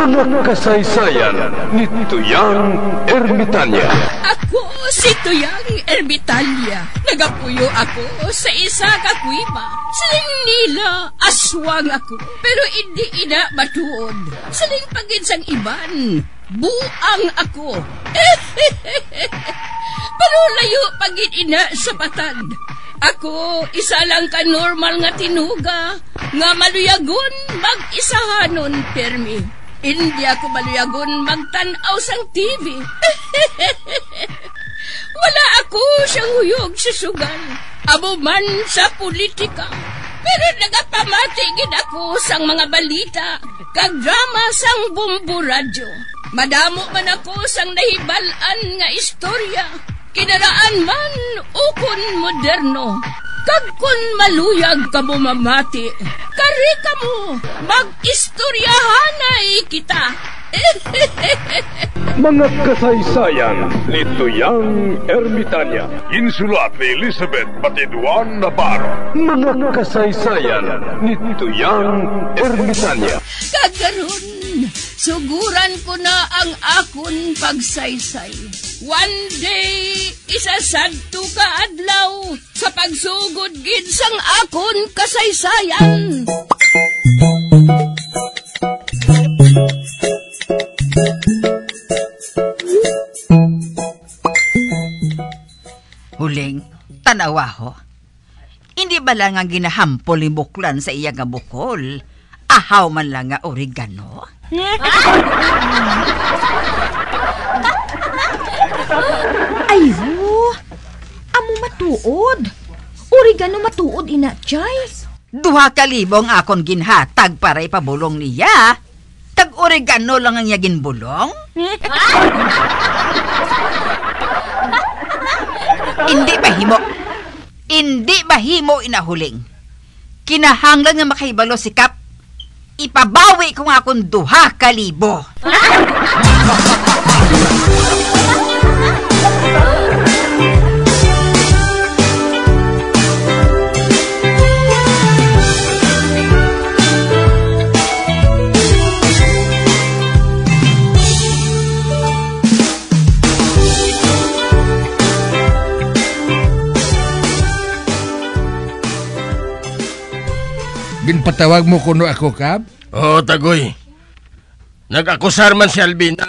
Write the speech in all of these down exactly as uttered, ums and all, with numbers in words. Mga kasaysayan ni Toyang Ermitanya. Ako si Toyang Ermitanya. Nagapuyo ako sa isa kakwima. Siling nila aswang ako, pero hindi ina matuod. Siling paginsang iban, buang ako. Pero layo pagin ina sa batad. Ako, isa lang ka normal nga tinuga, nga maluyagon mag-isahanon, permi. Hindi ako maluyagon magtanaw sang T V. Wala ako siyang huyog sa sugal, abo man sa politika. Pero nagapamatigin ako sang mga balita, kagdrama sang Bombo Radyo. Madamo man ako sang nahibalan nga istorya. Kinaraan man o kun moderno, kag kun maluyag ka mo mamati, kari ka mo, mag-istoryahanay kita. Mga kasaysayan ni Toyang Ermitanya, insulat ni Elizabeth Batiduan Navarro. Mga kasaysayan ni Toyang Ermitanya. Kagaroon, suguran ko na ang akon pagsaysay. One day, isasagto ka adlaw sa pagsugod gid sang akon kasaysayan. Huling, tanawa ho. Hindi ba lang ang ginahampol buklan sa iya nga bukol? Ahaw man lang nga oregano? Ayo, amo matuod. Oregano matuod, ina, chay. Duha ka libong akon ginhatag para ipabulong niya. Tag-oregano lang ang iya ginbulong? Hindi bahimo. Hindi bahimo, inahuling. Kinahanglan nga makahibalo si Kap. Ipabawi ko nga kung duha kalibo. Patawag mo kuno ako, Kab? Oo, oh, Tagoy. Nag-akusar man si Alvina.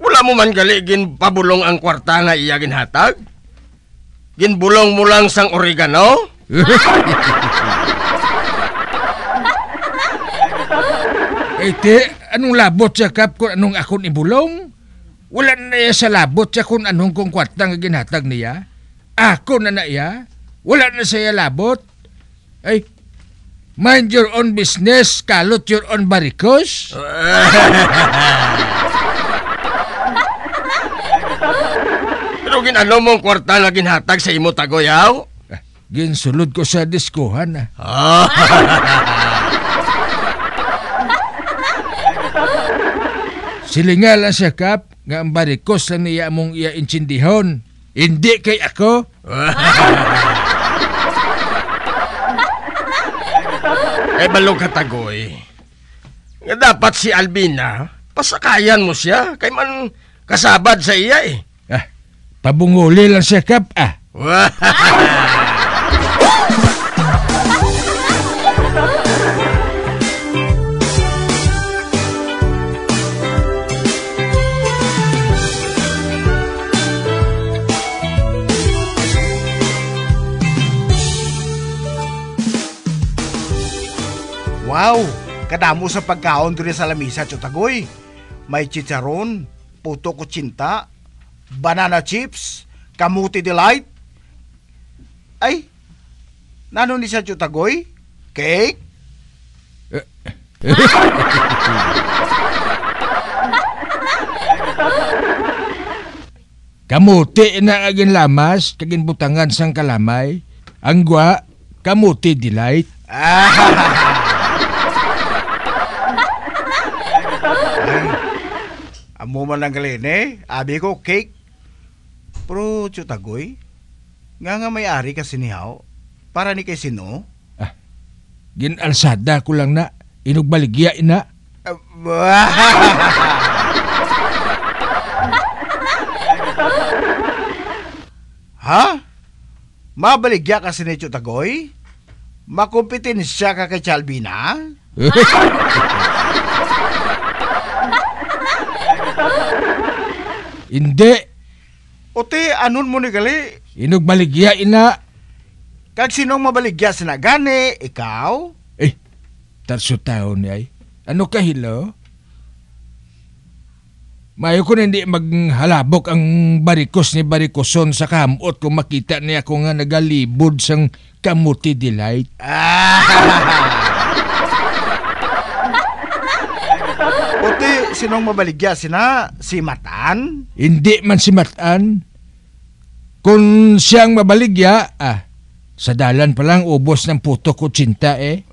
Wala mo man galigin pabulong ang kwarta nga iya ginhatag? Ginbulong mo lang sang oregano? Ete, anong labot siya, Kab, kung anong akong ibulong? Wala na iya sa labot siya kung anong kong kwarta nga ginhatag niya? Ako na na iya? Wala na siya labot? Ay, mind your own business, kalot your own barikos. Pero ginano mong kwarta na ginhatag sa imo, Tagoy, yaw? Ginsulod ko sa diskuhan, ah. Silingala siya, Kap, nga ang barikos lang niya mong iaintsindihon. Hindi kay ako. Eh, balong ka, Tagoy. Nga dapat si Alvina, pasakayan mo siya, kay man kasabad sa iya eh. Ah, pabunguli lang siya, Kap, ah. Wow! Kadamo sa pagkaon doon sa lamisa, Tiyo Tagoy. May chicharon, puto kutsinta, banana chips, kamuti delight. Ay, nano ni siya, Tiyo Tagoy? Cake? Kamuti na agin lamas, kagin butangan sang kalamay. Angwa, kamuti delight. Amo man lang galin eh. Abi ko, cake. Pero, Tiyo Tagoy, nga nga may-ari kasi niyaw. Para ni kay sino? Ah, ginalsada ko lang na. Inugbaligya, ina. Ha? Mabaligya ka si Tiyo Tagoy? Makumpitin siya ka kay Tiya Alvina? Hindi. Ote, anun mo ni gali? Inog maligya, ina. Kag sinong mabaligya sina gani? Ikaw? Eh, tarso tao ni ay. Ano ka hilo? Mayo ko na hindi maghalabok ang barikos ni barikoson sa kamot kung makita niya ko nga nagalibod sang kamuti delight. Ah! Ote, sinong mabaligya? Sina? Si Matan? Hindi man si Matan. Kung siyang mabaligya, ah, sa dalan palang ubos ng putok kutsinta eh.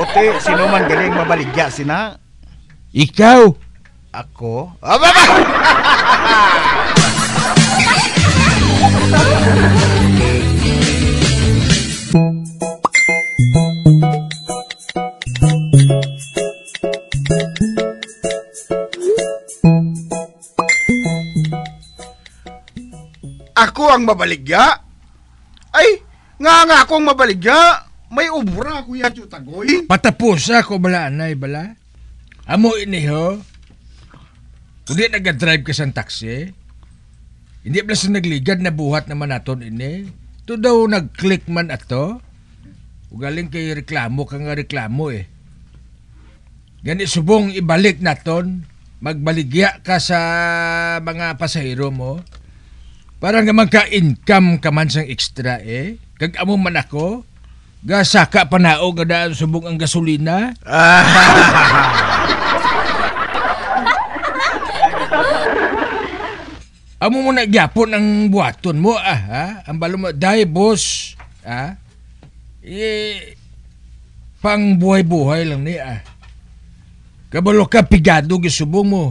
Ote, sino man galing mabaligya sina? Ikaw! Ako? Ababa! Ako ang mabaligya? Ay, nga nga akong mabaligya! May obra, Kuya Tiyo Tagoy. Patapos ako, bala, anay, bala. Amo iniho. Kung di nag-drive ka sa taxi, hindi plus nagligad na buhat naman naton ini. Ito daw nag-click man ato. Ugaling kay reklamo, kang reklamo eh. Gani subong ibalik naton, magbaligya ka sa mga pasahero mo. Parang naman ka-income ka man sang extra eh. Kag amo man ako, gasaka panao gadaan subong ang gasolina. Amo mo na gyapon ang buhaton mo ah ha? Ang balo mo dai boss ah. Eh pang buhay-buhay lang ni ah. Kabalo ka pigado gisubong mo.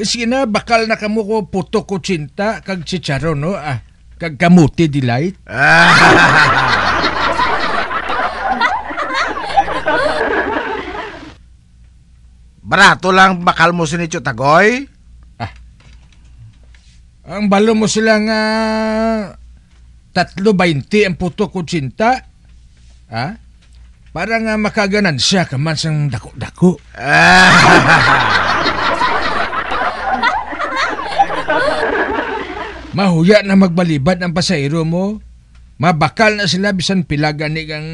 Sige na bakal na kamo ko putok kutsinta kag chicharon no ah. Kag kamuti delight. Barato lang bakal mo si Tiyo Tagoy? Ah. Ang balo mo sila nga tatlo bainti ang puto kutsinta. Ah? Para nga makaganan siya kaman sang dako-dako. Ah. Mahuya na magbalibad ang pasahero mo. Mabakal na sila bisan pila gani kang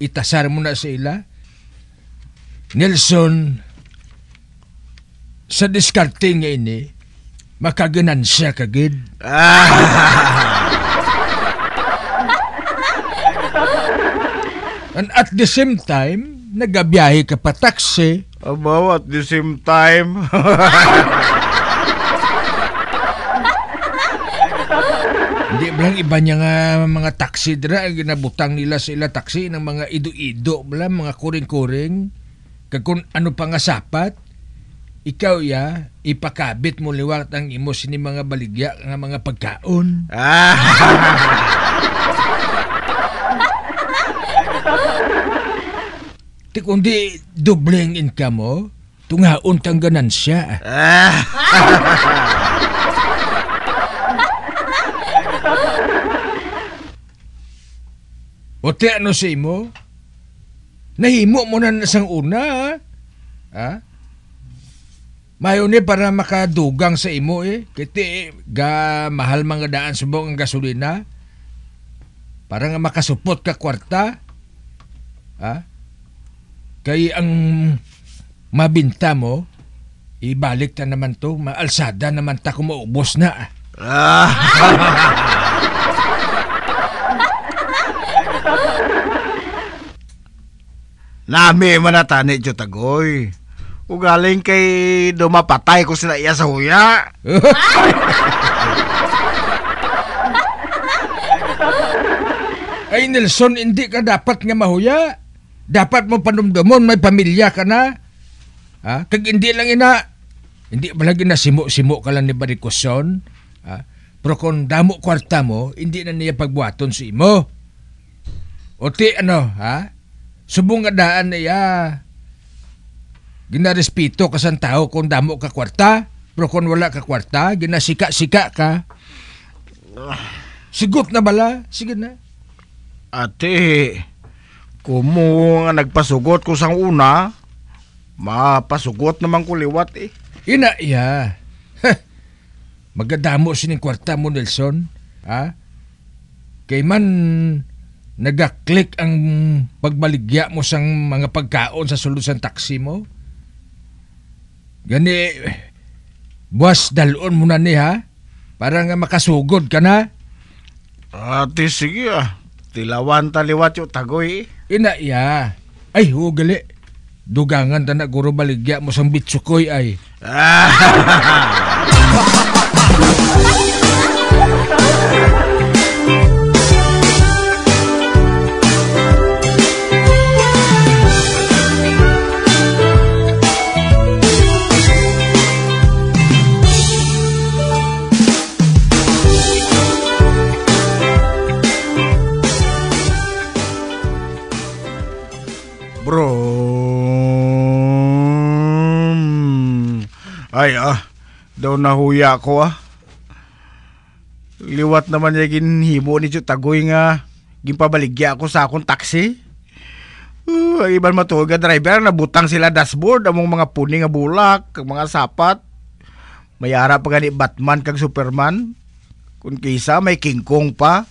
itasar mo na sila. Nelson, sa diskarting ini, makaganan siya kagid. Ah. And at the same time, nagabiyahe ka pa taxi. Abaw, at the same time. Hindi blang iba niya nga mga taxi dra, ginabutang nila sila taxi ng mga idu-ido, blang, mga kuring-kuring. Kung ano pa nga sapat, ikaw ya, ipakabit mo liwat ang imos ni mga baligya ng mga pagkaon. Ah. Di kundi dobleng income mo, tungaon kang ganansya. Ah. Ote ano sa imo? Nahimo mo na nasang una. Ha? Mayo ni para makadugang sa imo eh. Kiti ga mahal mga daan subong ang gasolina. Para nga makasupot ka kwarta. Ha? Kay ang mabinta mo, ibalik ta naman to. Maalsada naman ta kung maubos na. Ah. Nami manatani Tiyo Tagoy. Ugaling kay dumapatay ko sila iya sa huya. Ay Nelson, hindi ka dapat nga mahuya. Dapat mo panumdumon, may pamilya ka na. Ha? Kag hindi lang ina, hindi balagi na simo-simo ka lang ni Barikoson. Ha? Pero kung damo kwarta mo, hindi na niya pagbuhaton si imo. Oti ano, ha? subong adaan iya ginarespeto kasan tao kung damo ka kwarta, pero kung wala ka kwarta, ginasika-sika ka. Sigot na bala, sige na. Ate, kumo nga nagpasugot ko sang una, mapasugot naman ko liwat eh. Ina iya. Magadamo sining kwarta mo, Nelson. Ha? Kay man nagaklik ang pagbaligya mo sang mga pagkaon sa sulusan taksi mo. Gani, buwas dalon mo na ni ha? Para nga makasugod ka na. Ate, sige ah. Tilawan taliwat yung Tagoy. Ina, iya. Ay, hugali. Dugangan ta na guro baligya mo sang bitsukoy ay. Ay, ah, daw nahuya ko ah. Liwat naman niya ginhibo ni Tiyo Tagoy nga ginpabaligya ako sa akong taksi. Uh, iban matuog nga driver, nabutang sila dashboard among mga puni nga bulak, mga sapat. May ara pa gani Batman kag Superman. Kun kisa may King Kong pa.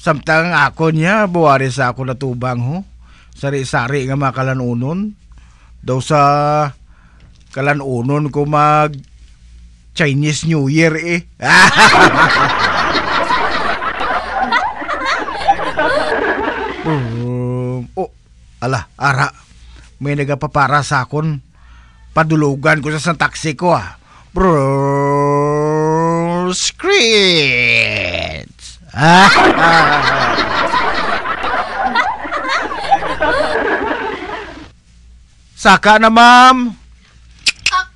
Samtang ako niya, buwari sa ako natubang ho. Sari-sari nga mga kalanunon. Daw sa kalanunon ko mag Chinese New Year eh. um, oh, ala, ara. May nagapapara sa akon. Padulugan ko sa sang taksi ko ah. Bro, screech! Saka na, ma'am. Ah.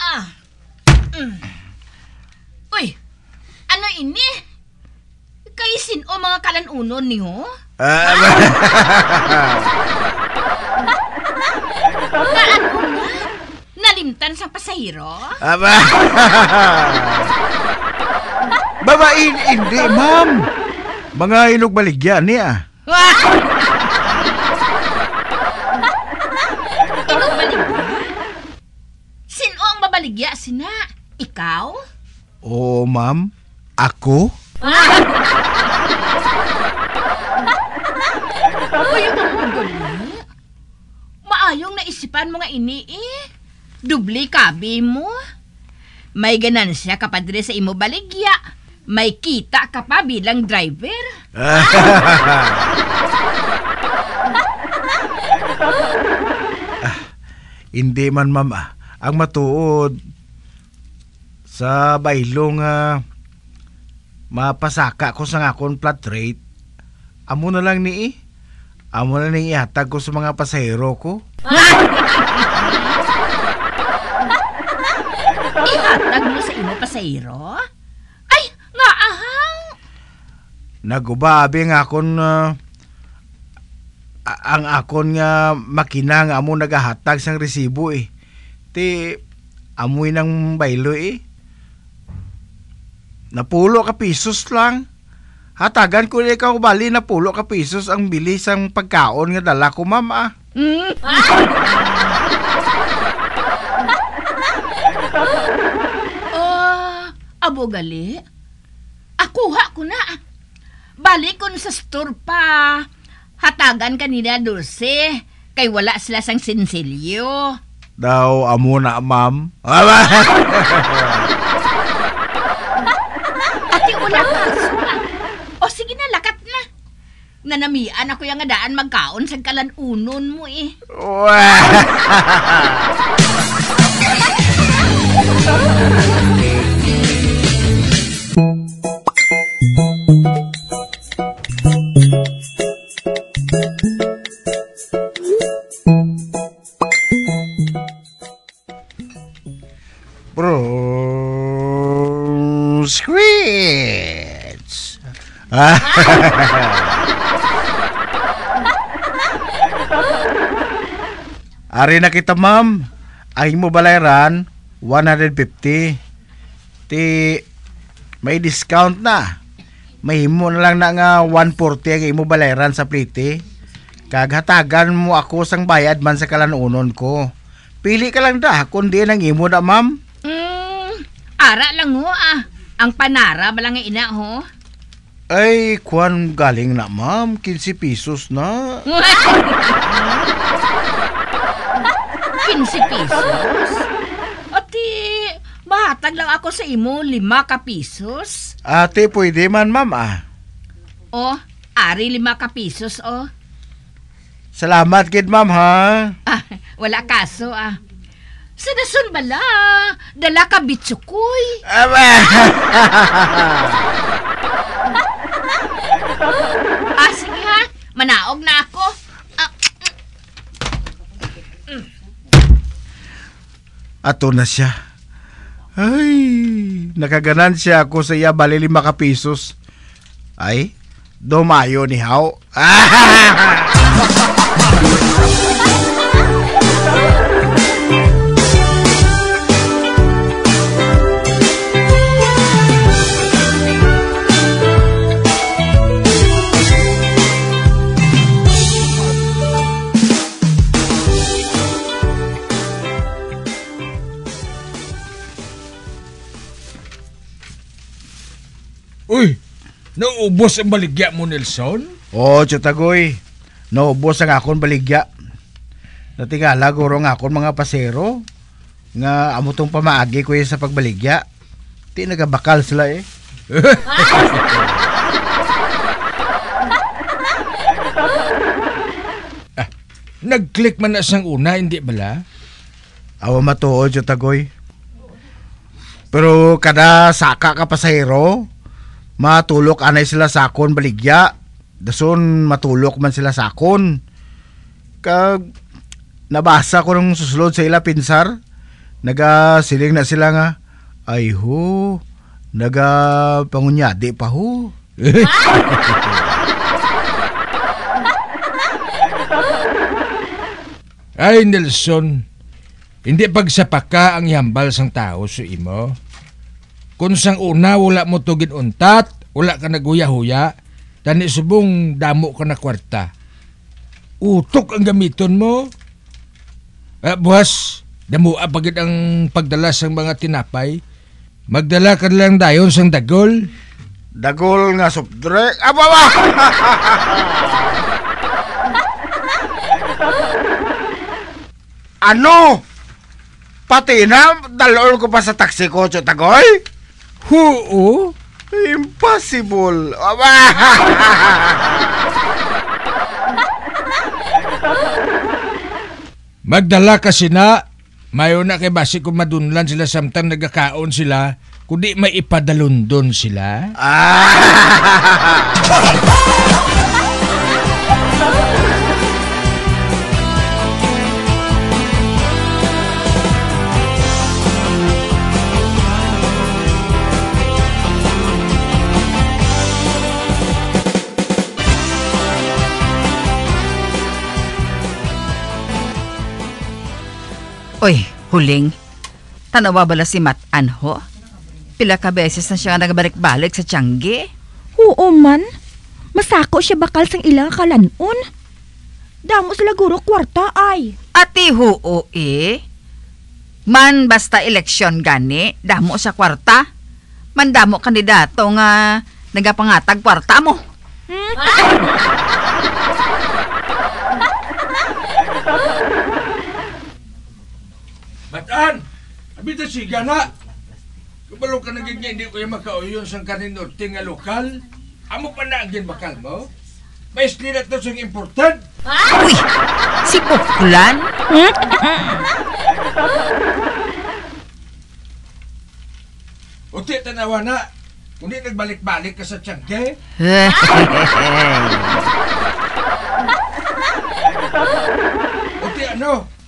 Ah. Mm. Uy, ano ini? Kaisin o mga kalanunon niyo? Ah. Kalanunon? Nalimtan sa pasahero? Aba. Babain, hindi, ma'am. Mga inugbaligyan niya. Inugbaligyan? Sino ang babaligya, sina? Ikaw? Oo, ma'am. Ako? Uy, manggulo. Maayong naisipan mo nga ini, eh. Dubli kabi mo. May ganansya ka pa dire sa imo baligya. May kita ka pa bilang driver. ah, hindi man, ma'am. Ah. Ang matuod, sa baylong ah, mapasaka ko sa ngakon flat rate, amo na lang ni amo na lang ihatag ko sa mga pasahero ko. Ihatag mo sa imo pasahero? Nagubabi nga akon uh, ang akon nga makina nga amo nagahatag sang resibo eh. Ti amoy ng baylo eh. Napulo ka pisos lang. Hatagan ko na ikaw bali napulo ka pisos ang bilis ang pagkaon nga dala ko ma'am ah. Mm. uh, abo gali. Akuha ko na. Balik kun sa store pa. Hatagan kanila dulce. Kay wala sila sang sinsilyo. Daw, amo na, ma'am. Ati, wala ka. O sige na, lakat na. Nanamian ako yung adaan magkaon sa kalanunon mo eh. Bro, full screens. Ari na kita, ma'am. Ahin mo balayran, one hundred fifty. Ti, may discount na. May himo na lang na nga one forty ang imo balayran sa pliti. Kaghatagan mo ako sang bayad man sa kalanunon ko. Pili ka lang da, kundi nang imo na, ma'am. Mm, ara lang ho, ah. Ang panara, balang ina, ho. Ay, kuan galing na, ma'am. fifteen pesos na. fifteen pesos? Ati, mahatag lang ako sa imo, lima ka pesos. Ate, pwede man, ma'am, ah. O, ari lima ka pesos, o. Salamat, kid, ma'am, ha? Ah, wala kaso, ah. Sa nasun bala, dala ka bitsukoy. Ah, sige, ha? Manaog na ako. Ato na siya. Ay, nakaganan siya ako sa iya bali lima ka pesos. Ay, dumayo ni Hao. Uy, naubos ang baligya mo, Nelson? Oo, Tiyo Tagoy. Naubos ang akong baligya. Natingala, guro nga akong mga pasero. Nga amutong pamaagi ko sa pagbaligya. Di nagabakal sila eh. Ah, nag-click man na sang una, hindi bala? Awa matuo, Tiyo Tagoy. Pero kada saka ka pasero, matulok anay sila sakon baligya. Dason matulok man sila sakon. Kag nabasa ko nung susulod sa ila pinsar. Nagasiling na sila nga. Ay ho. Nagapangunyadi pa ho. Ay Nelson. Hindi pagsapaka ang yambal sang tao su imo. Kung sang una, wala mo tugid untat, wala ka naguya-huya, tani subong damo ka na kwarta. Utok ang gamiton mo. Ah, buhas, damo apagid ang pagdala sang mga tinapay. Magdala ka lang dayon sang dagol. Dagol nga subdre. Abawa! Ano? Pati na, dalol ko pa sa taksi ko, Tiyo Tagoy? Oo? Impossible. Magdala kasi na, mayo na kay basi kung madunlan sila samtang nagkakaon sila, kundi may ipadalundon sila. Oy, huling. Tanawa bala si Mat Anho? Pila ka beses na siya nagbalik-balik sa Tiangge? Oo man. Masako siya bakal sang ilang kalanon. Damo sila guro kwarta ay. Ati huo eh. Man basta eleksyon gani, damo sa kwarta. Man damo kandidato nga nagapangatag kwarta mo. Hmm? Mataan! Abita siga na! Kabalo ka naging hindi ko yung makauyon sa kaninorting nga lokal. Amo pa na ang bakal mo? May slirat na siyang important! Uy! Si Puklan? Uti, tanawa na! Kundi nagbalik-balik ka sa Tiangge? Uti, ano?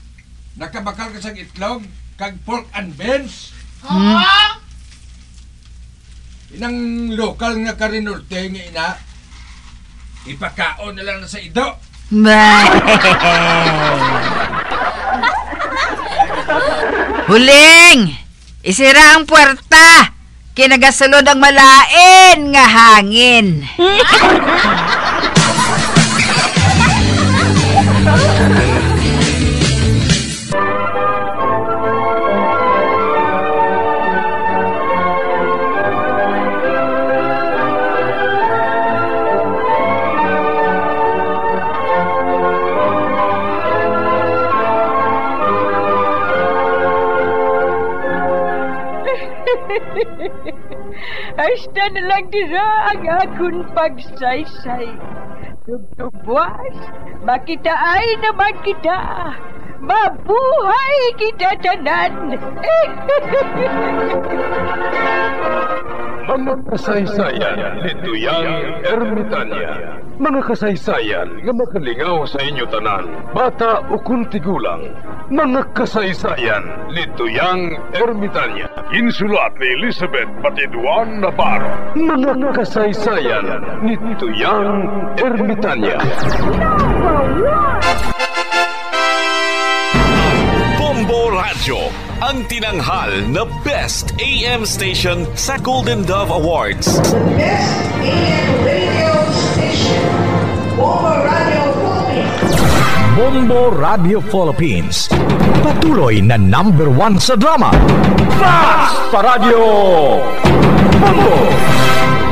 Nakabakal ka sa itlog, kag pork and beans. Ha? Inang lokal nga karinorte nga ina, ipakaon na lang na sa ido. Huling! Isira ang puwerta! Kinagasulod ang malain nga hangin! Hasta na lang dira ang akong pagsaysay. Tugtubwas, makita ay naman kita. Mabuhay kita tanan. Mga kasaysayan ni Toyang Ermitanya. Mga kasaysayan nga makalingaw sa inyo tanan, bata o kuntigulang. Mga kasaysayan ni Toyang Ermitanya. Insulat ni Elizabeth Batiduan Navarro. Mga kasaysayan ni Toyang Ermitanya. Bombo Radyo, ang tinanghal na Best A M Station sa Golden Dove Awards. The Best A M Radio Station, Bombo Radyo Philippines. Bombo Radyo Philippines, patuloy na number one sa drama. Basta Radyo! Bombo!